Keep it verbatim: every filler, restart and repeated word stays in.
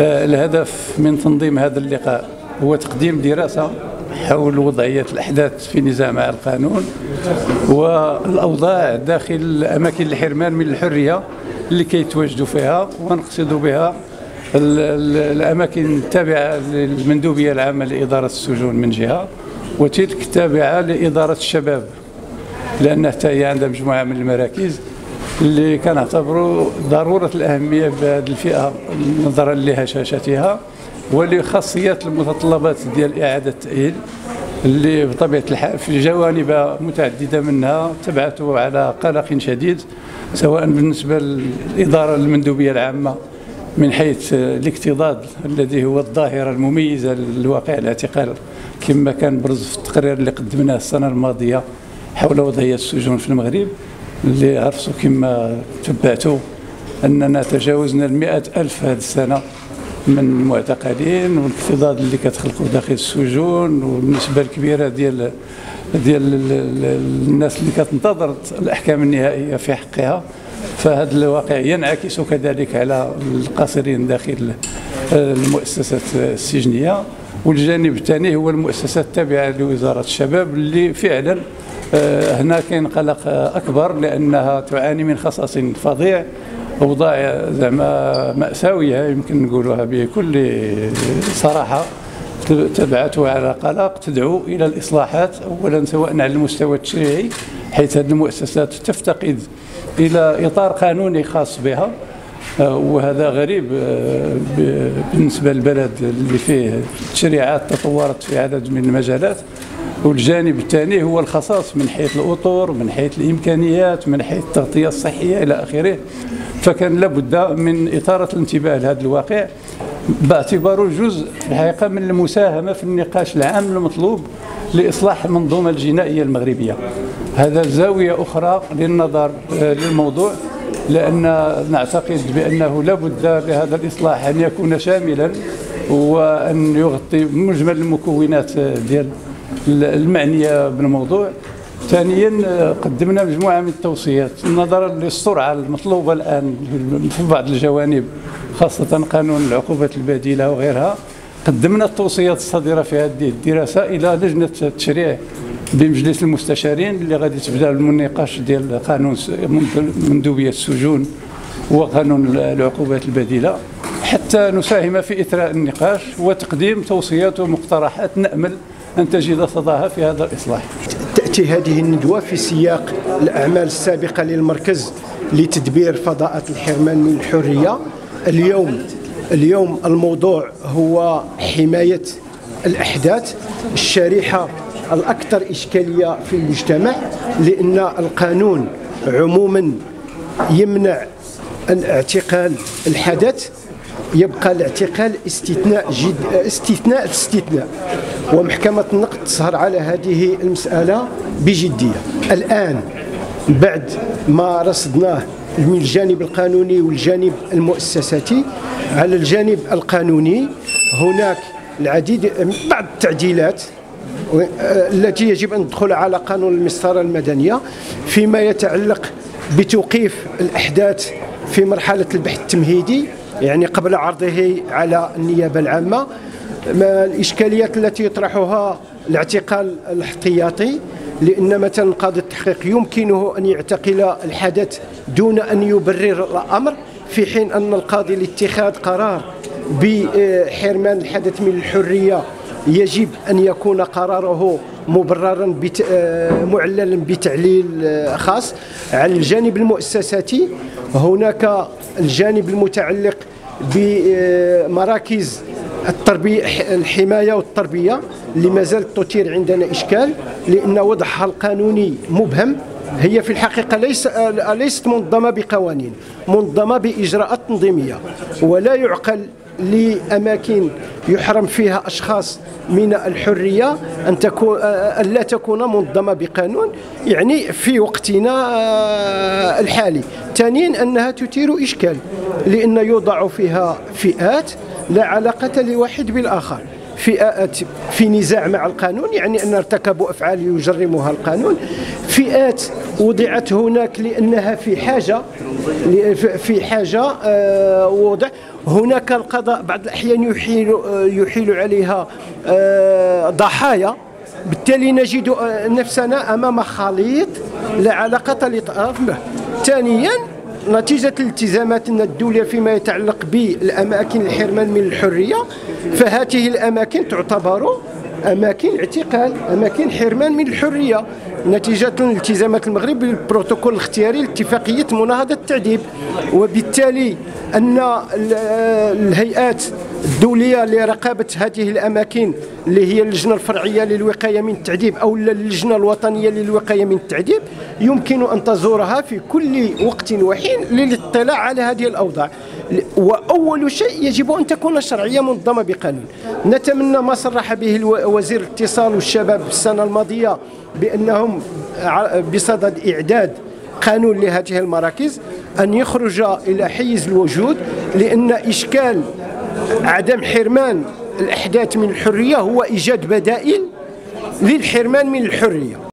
الهدف من تنظيم هذا اللقاء هو تقديم دراسة حول وضعية الأحداث في نزاع مع القانون والأوضاع داخل أماكن الحرمان من الحرية اللي كيتواجدوا فيها، ونقصد بها الأماكن التابعة للمندوبية العامة لإدارة السجون من جهة، وتلك التابعة لإدارة الشباب، لأن حتى هي عندها مجموعة من المراكز اللي كنعتبروا ضرورة الأهمية بهذه الفئة نظرا لهشاشتها ولخاصية المتطلبات ديال إعادة التأهيل اللي بطبيعة الحال في جوانب متعددة منها تبعث على قلق شديد، سواء بالنسبة للإدارة المندوبية العامة من حيث الاكتضاد الذي هو الظاهرة المميزة للواقع الاعتقال كما كان برز في التقرير اللي قدمناه السنة الماضية حول وضعية السجون في المغرب، اللي عرفتوا كما تبعتوا أننا تجاوزنا المئة ألف هذه السنة من المعتقلين، والاكتضاد اللي كتخلقوا داخل السجون والنسبة الكبيرة ديال ديال الناس اللي كتنتظر الأحكام النهائية في حقها. فهذا الواقع ينعكس كذلك على القاصرين داخل المؤسسات السجنية. والجانب الثاني هو المؤسسات التابعة لوزارة الشباب اللي فعلا هنا كاين قلق أكبر، لأنها تعاني من خصاص فظيع، أوضاع زعما مأساوية يمكن نقولها بكل صراحة، تبعث على قلق، تدعو إلى الإصلاحات أولا سواء على المستوى التشريعي، حيث هذه المؤسسات تفتقد إلى إطار قانوني خاص بها، وهذا غريب بالنسبة للبلد اللي فيه التشريعات تطورت في عدد من المجالات. والجانب الثاني هو الخصاص من حيث الأطر، من حيث الإمكانيات، من حيث التغطية الصحية إلى آخره. فكان لابد من إثارة الانتباه لهذا الواقع باعتباره جزء الحقيقة من المساهمة في النقاش العام المطلوب لإصلاح المنظومة الجنائية المغربية. هذا زاوية أخرى للنظر للموضوع، لأن نعتقد بأنه لابد لهذا الإصلاح أن يكون شاملا وأن يغطي مجمل المكونات ديال المعنية بالموضوع. ثانيا قدمنا مجموعة من التوصيات نظرا للسرعة المطلوبة الآن في بعض الجوانب، خاصة قانون العقوبات البديلة وغيرها. قدمنا التوصيات الصادرة في هذه الدراسة إلى لجنة التشريع بمجلس المستشارين اللي غادي تبدا النقاش ديال قانون مندوبية السجون وقانون العقوبات البديلة، حتى نساهم في إثراء النقاش وتقديم توصيات ومقترحات نأمل أن تجد صداها في هذا الإصلاح. تأتي هذه الندوة في سياق الأعمال السابقة للمركز لتدبير فضاءات الحرمان من الحرية. اليوم اليوم الموضوع هو حماية الأحداث، الشريحة الأكثر إشكالية في المجتمع، لأن القانون عموما يمنع الاعتقال الحدث، يبقى الاعتقال استثناء جد استثناء الاستثناء، ومحكمة النقد تسهر على هذه المسألة بجدية. الآن بعد ما رصدناه من الجانب القانوني والجانب المؤسساتي، على الجانب القانوني هناك العديد بعض التعديلات التي يجب أن تدخل على قانون المسطرة المدنية فيما يتعلق بتوقيف الأحداث في مرحلة البحث التمهيدي، يعني قبل عرضه على النيابة العامة. الإشكاليات التي يطرحها الاعتقال الاحتياطي، لأن مثلا قاضي التحقيق يمكنه أن يعتقل الحدث دون أن يبرر الأمر، في حين أن القاضي لاتخاذ قرار بحرمان الحدث من الحرية يجب أن يكون قراره مبررا بت... معللا بتعليل خاص. على الجانب المؤسساتي هناك الجانب المتعلق بمراكز التربية، الحماية والتربية، اللي ما زالت تثير عندنا إشكال، لأن وضعها القانوني مبهم. هي في الحقيقة ليس ليست منظمة بقوانين، منظمة بإجراءات تنظيمية، ولا يعقل لأماكن يحرم فيها أشخاص من الحرية أن تكون أن لا تكون منظمة بقانون، يعني في وقتنا الحالي. ثانيا أنها تثير إشكال، لأن يوضع فيها فئات لا علاقة لواحد بالآخر، فئات في نزاع مع القانون، يعني أن ارتكبوا أفعال يجرمها القانون، فئات وضعت هناك لأنها في حاجة في حاجة وضع. هناك القضاء بعض الأحيان يحيل يحيل عليها ضحايا، بالتالي نجد نفسنا أمام خليط لا علاقة لطرف به. ثانيا، نتيجة الالتزاماتنا الدولية فيما يتعلق بالأماكن الحرمان من الحرية، فهذه الأماكن تعتبر أماكن اعتقال، أماكن حرمان من الحرية، نتيجة الالتزامات المغرب بالبروتوكول الاختياري لاتفاقية مناهضة التعذيب. وبالتالي أن الهيئات الدولية لرقابة هذه الأماكن اللي هي اللجنة الفرعية للوقاية من التعذيب أو اللجنة الوطنية للوقاية من التعذيب يمكن أن تزورها في كل وقت وحين للاطلاع على هذه الأوضاع. وأول شيء يجب أن تكون شرعية منظمة بقانون. نتمنى ما صرح به وزير الاتصال والشباب السنة الماضية بأنهم بصدد إعداد قانون لهذه المراكز أن يخرج إلى حيز الوجود، لأن إشكال عدم حرمان الأحداث من الحرية هو إيجاد بدائل للحرمان من الحرية.